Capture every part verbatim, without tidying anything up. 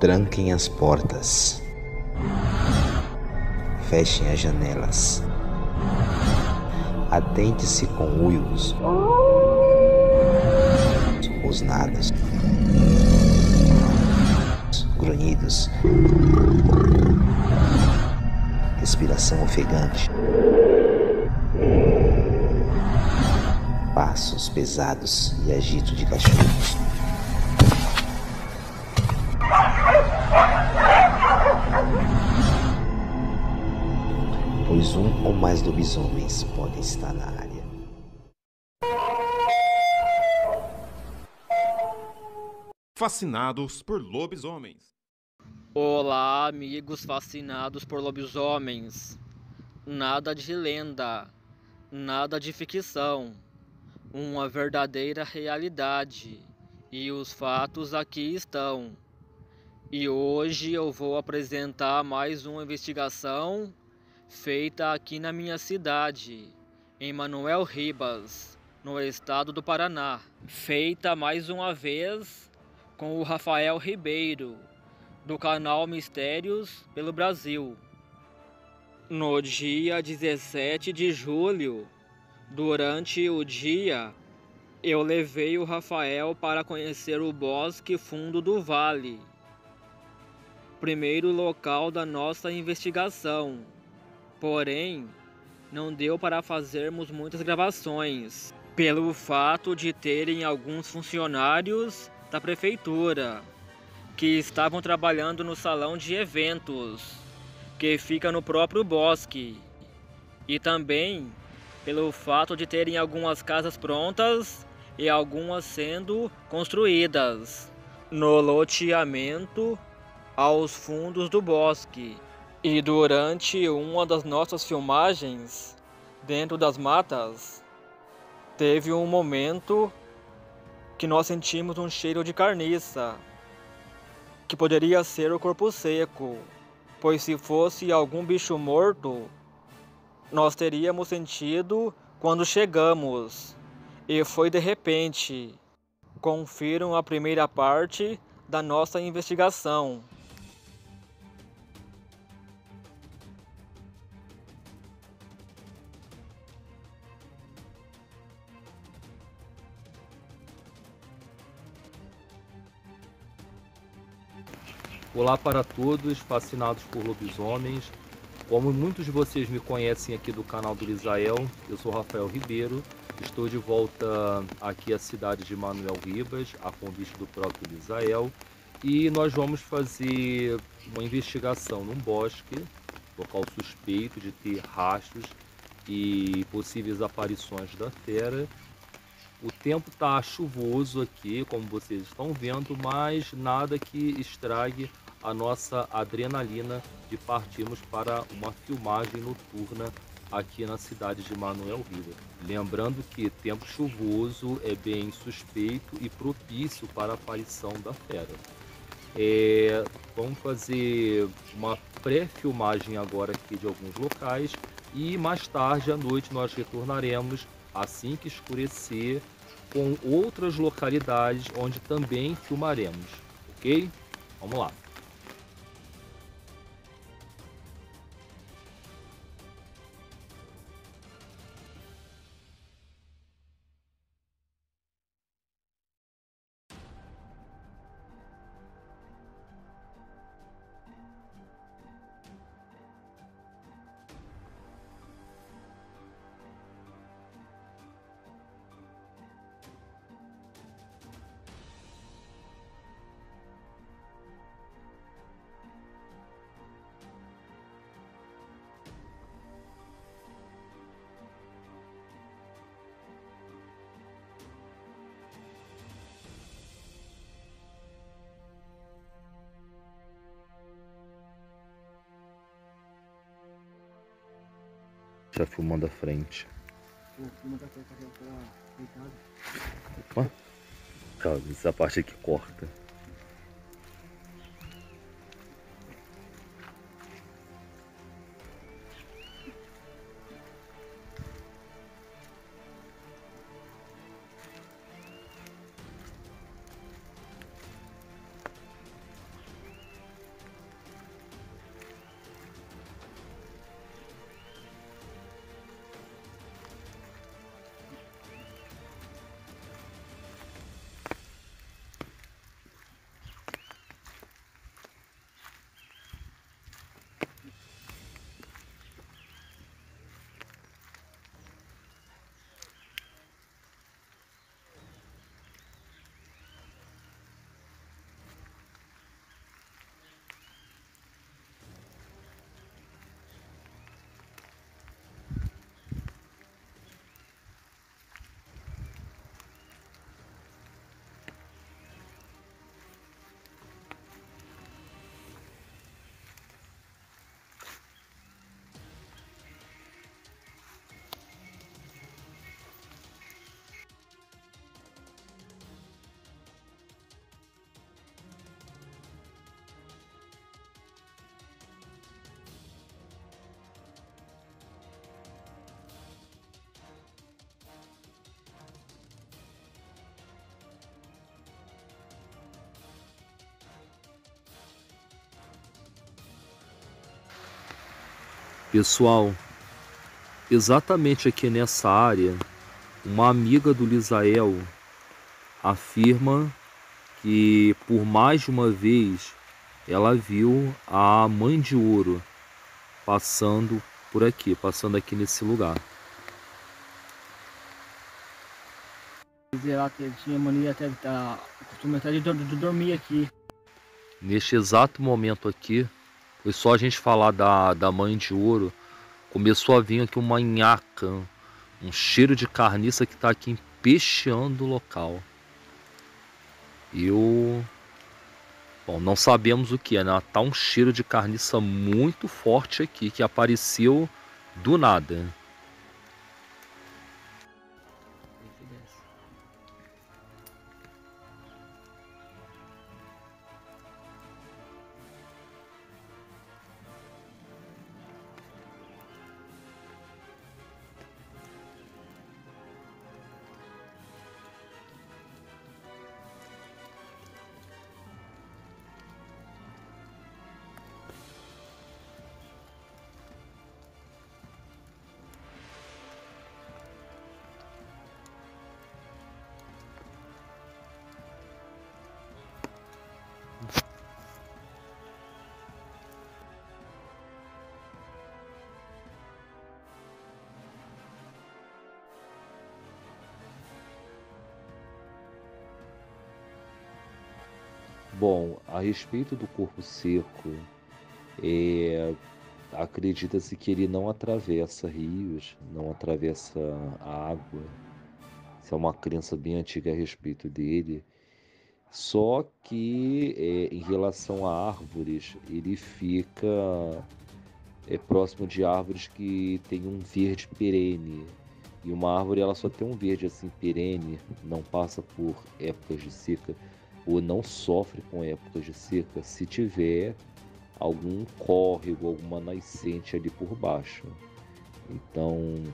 Tranquem as portas. Fechem as janelas. Atente-se com uivos, rosnados, grunhidos, respiração ofegante, passos pesados e agito de cachorros. Pois um ou mais lobisomens podem estar na área. Fascinados por Lobisomens. Olá, amigos fascinados por lobisomens. Nada de lenda, nada de ficção. Uma verdadeira realidade. E os fatos aqui estão. E hoje eu vou apresentar mais uma investigação feita aqui na minha cidade, em Manoel Ribas, no estado do Paraná. Feita mais uma vez com o Rafael Ribeiro, do canal Mistérios pelo Brasil. No dia dezessete de julho, durante o dia, eu levei o Rafael para conhecer o Bosque Fundo do Vale, primeiro local da nossa investigação. Porém, não deu para fazermos muitas gravações, pelo fato de terem alguns funcionários da prefeitura que estavam trabalhando no salão de eventos, que fica no próprio bosque, e também pelo fato de terem algumas casas prontas e algumas sendo construídas no loteamento aos fundos do bosque. E durante uma das nossas filmagens, dentro das matas, teve um momento que nós sentimos um cheiro de carniça, que poderia ser o corpo seco, pois se fosse algum bicho morto, nós teríamos sentido quando chegamos, e foi de repente. Confiram a primeira parte da nossa investigação. Olá para todos, fascinados por lobisomens. Como muitos de vocês me conhecem aqui do canal do Lisael, eu sou Rafael Ribeiro. Estou de volta aqui à cidade de Manoel Ribas, a convite do próprio Lisael. E nós vamos fazer uma investigação num bosque, local suspeito de ter rastros e possíveis aparições da fera. O tempo está chuvoso aqui, como vocês estão vendo, mas nada que estrague a nossa adrenalina de partirmos para uma filmagem noturna aqui na cidade de Manoel Ribas. Lembrando que tempo chuvoso é bem suspeito e propício para a aparição da fera. É, vamos fazer uma pré-filmagem agora aqui de alguns locais e mais tarde à noite nós retornaremos assim que escurecer com outras localidades onde também filmaremos, ok? Vamos lá! Tá filmando a frente. Opa. Calma, essa parte aqui corta. Pessoal, exatamente aqui nessa área, uma amiga do Lisael afirma que por mais de uma vez ela viu a Mãe de Ouro passando por aqui, passando aqui nesse lugar. Ela tinha mania até de, de dormir aqui. Neste exato momento aqui, foi só a gente falar da, da Mãe de Ouro, começou a vir aqui uma nhaca, um cheiro de carniça que está aqui empecheando o local. Eu... Bom, não sabemos o que é, né? Tá um cheiro de carniça muito forte aqui, que apareceu do nada. Bom, a respeito do corpo seco, é, acredita-se que ele não atravessa rios, não atravessa a água. Isso é uma crença bem antiga a respeito dele. Só que, é, em relação a árvores, ele fica é, próximo de árvores que tem um verde perene. E uma árvore ela só tem um verde assim perene, não passa por épocas de seca, ou não sofre com épocas de seca se tiver algum córrego, alguma nascente ali por baixo. Então,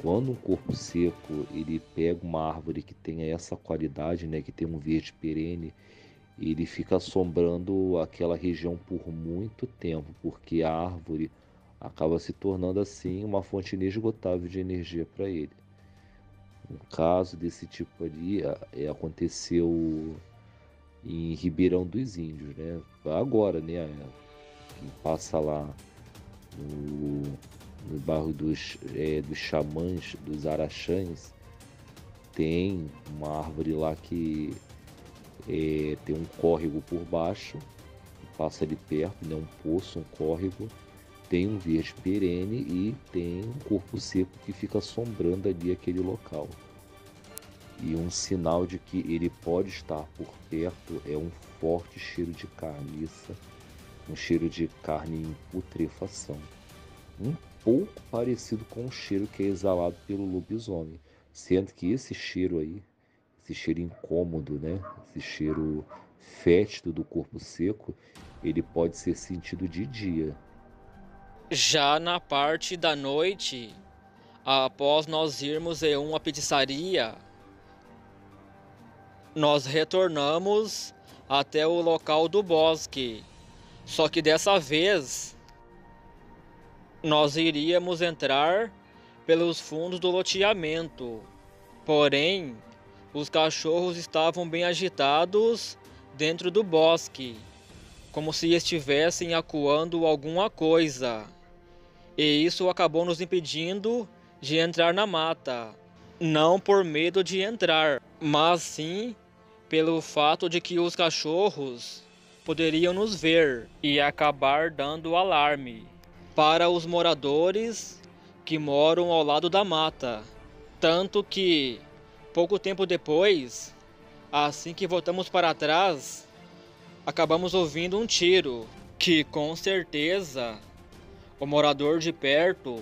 quando um corpo seco ele pega uma árvore que tenha essa qualidade, né, que tem um verde perene, ele fica assombrando aquela região por muito tempo, porque a árvore acaba se tornando assim uma fonte inesgotável de energia para ele. Um caso desse tipo ali aconteceu em Ribeirão dos Índios, né? Agora, né? Quem passa lá no, no bairro dos, é, dos xamãs, dos araxãs, tem uma árvore lá que é, tem um córrego por baixo, passa ali perto, né? Um poço, um córrego, tem um verde perene e tem um corpo seco que fica assombrando ali aquele local. E um sinal de que ele pode estar por perto é um forte cheiro de carniça, um cheiro de carne em putrefação, um pouco parecido com o cheiro que é exalado pelo lobisomem, sendo que esse cheiro aí, esse cheiro incômodo, né, esse cheiro fétido do corpo seco, ele pode ser sentido de dia. Já na parte da noite, após nós irmos em uma pizzaria, nós retornamos até o local do bosque, só que dessa vez nós iríamos entrar pelos fundos do loteamento. Porém, os cachorros estavam bem agitados dentro do bosque, como se estivessem acuando alguma coisa. E isso acabou nos impedindo de entrar na mata, não por medo de entrar, mas sim pelo fato de que os cachorros poderiam nos ver e acabar dando alarme para os moradores que moram ao lado da mata. Tanto que, pouco tempo depois, assim que voltamos para trás, acabamos ouvindo um tiro, que com certeza o morador de perto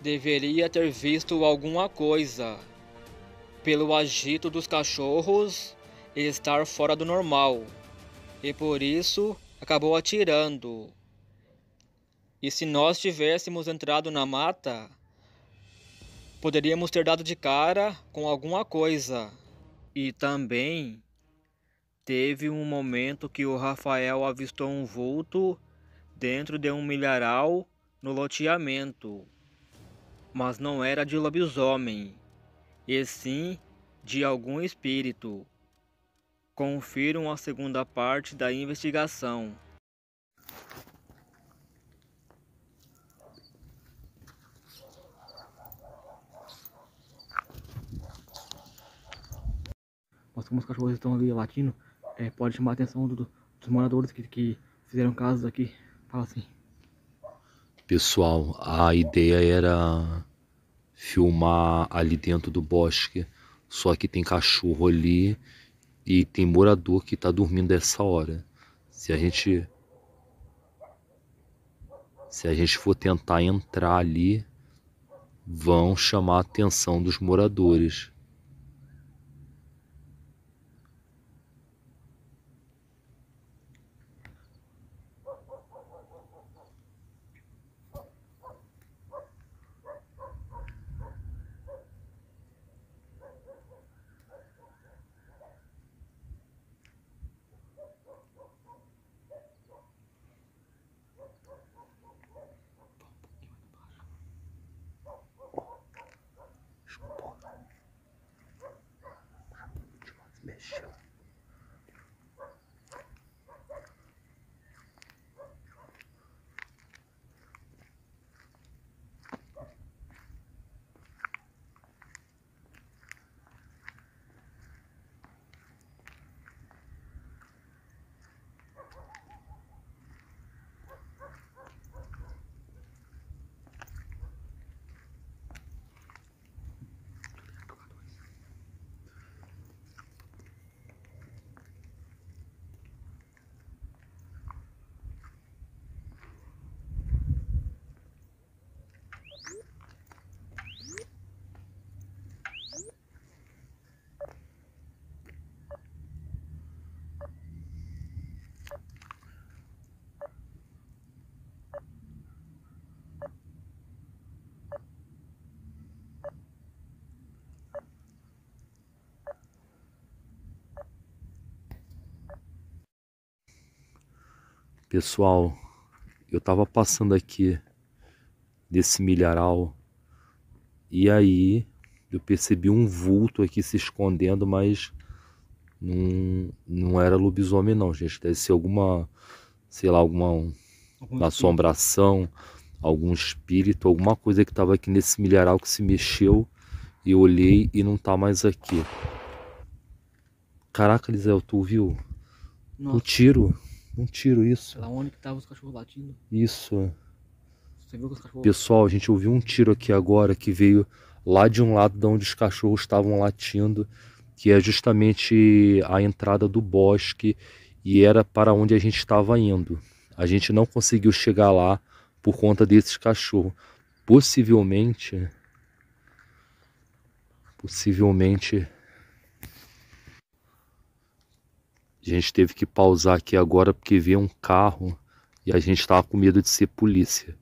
deveria ter visto alguma coisa, pelo agito dos cachorros estar fora do normal, e por isso acabou atirando. E se nós tivéssemos entrado na mata, poderíamos ter dado de cara com alguma coisa. E também teve um momento que o Rafael avistou um vulto dentro de um milharal no loteamento, mas não era de lobisomem, e sim de algum espírito. Confiram a segunda parte da investigação. Mas como os cachorros estão ali latindo, é, pode chamar a atenção do, dos moradores que, que fizeram casos aqui. Fala assim. Pessoal, a ideia era filmar ali dentro do bosque, só que tem cachorro ali e tem morador que tá dormindo essa hora. Se a gente se a gente for tentar entrar ali, vão chamar a atenção dos moradores. Pessoal, eu tava passando aqui desse milharal e aí eu percebi um vulto aqui se escondendo, mas não, não era lobisomem não, gente. Deve ser alguma, sei lá, alguma algum assombração, espírito. algum espírito, alguma coisa que tava aqui nesse milharal que se mexeu e eu olhei e não tá mais aqui. Caraca, Lisael, tu viu? Nossa. Um tiro. Um tiro, isso. Lá onde que tava os cachorros latindo. Isso. Você viu que os cachorros... Pessoal, a gente ouviu um tiro aqui agora que veio lá de um lado de onde os cachorros estavam latindo, que é justamente a entrada do bosque e era para onde a gente estava indo. A gente não conseguiu chegar lá por conta desses cachorros. Possivelmente... Possivelmente... A gente teve que pausar aqui agora porque veio um carro e a gente estava com medo de ser polícia.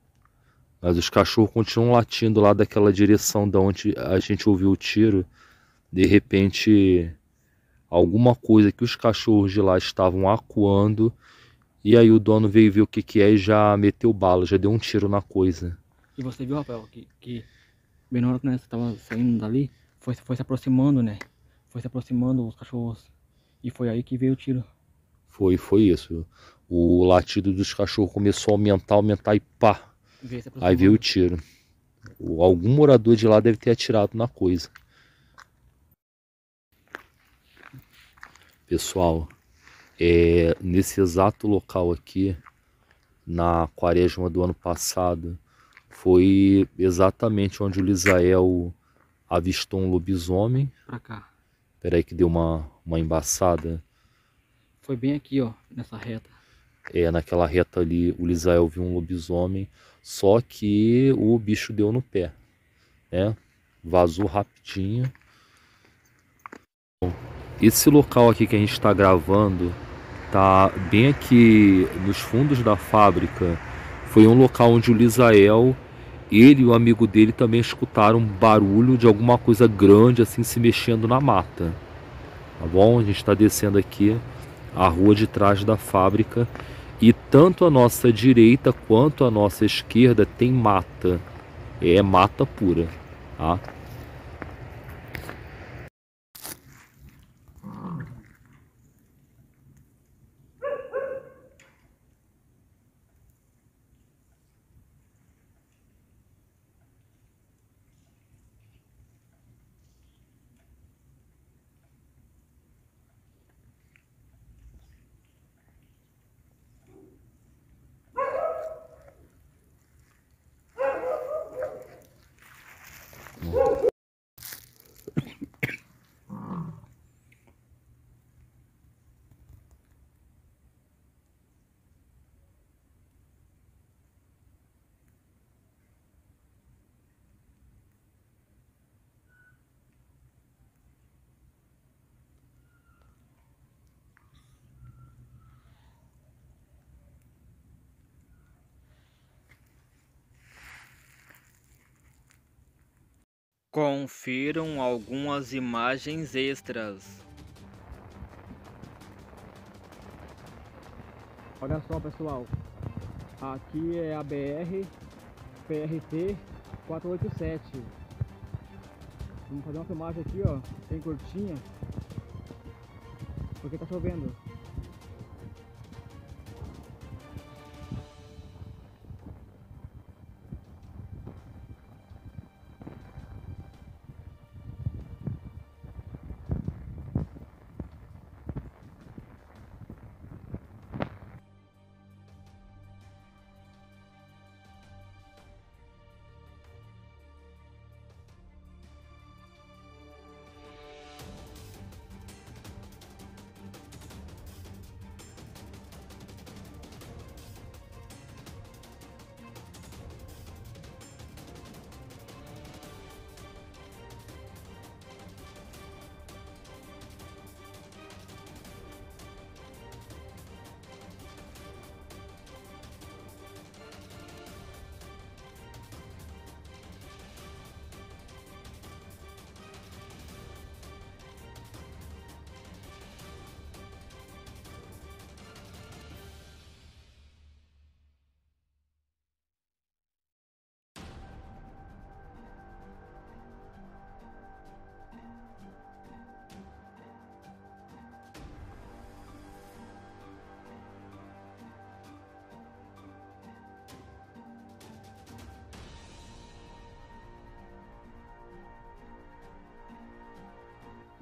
Mas os cachorros continuam latindo lá daquela direção de onde a gente ouviu o tiro. De repente, alguma coisa que os cachorros de lá estavam acuando. E aí o dono veio ver o que que é e já meteu bala, já deu um tiro na coisa. E você viu, Rafael, que, que bem na hora que nós estávamos saindo dali, foi, foi se aproximando, né? Foi se aproximando os cachorros. E foi aí que veio o tiro. Foi, foi isso. O latido dos cachorros começou a aumentar, aumentar e pá. Aí veio o tiro. O, algum morador de lá deve ter atirado na coisa. Pessoal, é, nesse exato local aqui, na quaresma do ano passado, foi exatamente onde o Lisael avistou um lobisomem. Pra cá. Peraí que deu uma, uma embaçada. Foi bem aqui, ó, nessa reta. É, naquela reta ali, o Lisael viu um lobisomem, só que o bicho deu no pé, né? Vazou rapidinho. Bom, esse local aqui que a gente está gravando, tá bem aqui nos fundos da fábrica. Foi um local onde o Lisael... Ele e o amigo dele também escutaram um barulho de alguma coisa grande assim se mexendo na mata. Tá bom? A gente está descendo aqui a rua de trás da fábrica E tanto a nossa direita quanto a nossa esquerda tem mata. É mata pura, tá? Confiram algumas imagens extras. Olha só, pessoal, aqui é a B R P R T quatro oito sete. Vamos fazer uma filmagem aqui, ó, bem curtinha, porque tá chovendo.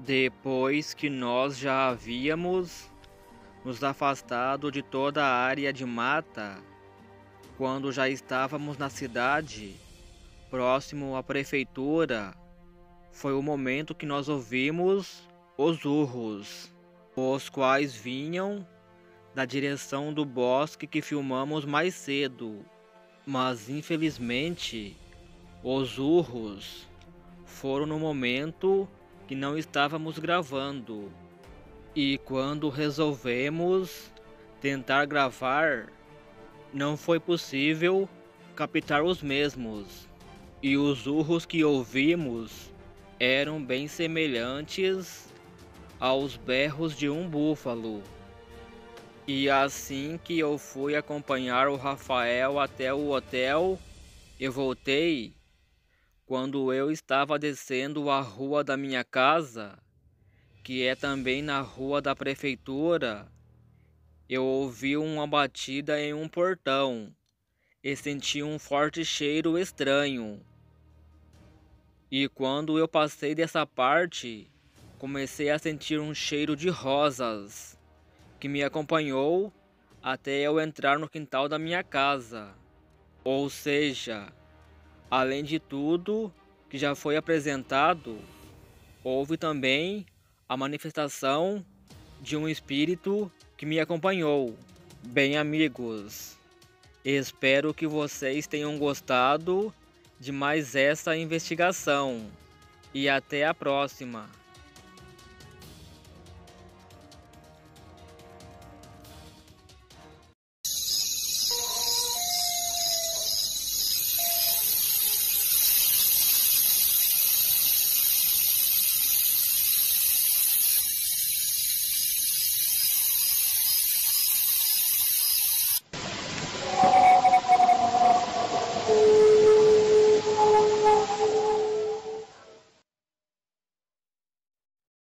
Depois que nós já havíamos nos afastado de toda a área de mata, quando já estávamos na cidade, próximo à prefeitura, foi o momento que nós ouvimos os urros, os quais vinham da direção do bosque que filmamos mais cedo. Mas infelizmente, os urros foram no momento que não estávamos gravando, e quando resolvemos tentar gravar, não foi possível captar os mesmos, e os urros que ouvimos eram bem semelhantes aos berros de um búfalo. E assim que eu fui acompanhar o Rafael até o hotel, eu voltei. Quando eu estava descendo a rua da minha casa, que é também na rua da prefeitura, eu ouvi uma batida em um portão e senti um forte cheiro estranho. E quando eu passei dessa parte, comecei a sentir um cheiro de rosas, que me acompanhou até eu entrar no quintal da minha casa. Ou seja, além de tudo que já foi apresentado, houve também a manifestação de um espírito que me acompanhou. Bem, amigos, espero que vocês tenham gostado de mais essa investigação e até a próxima.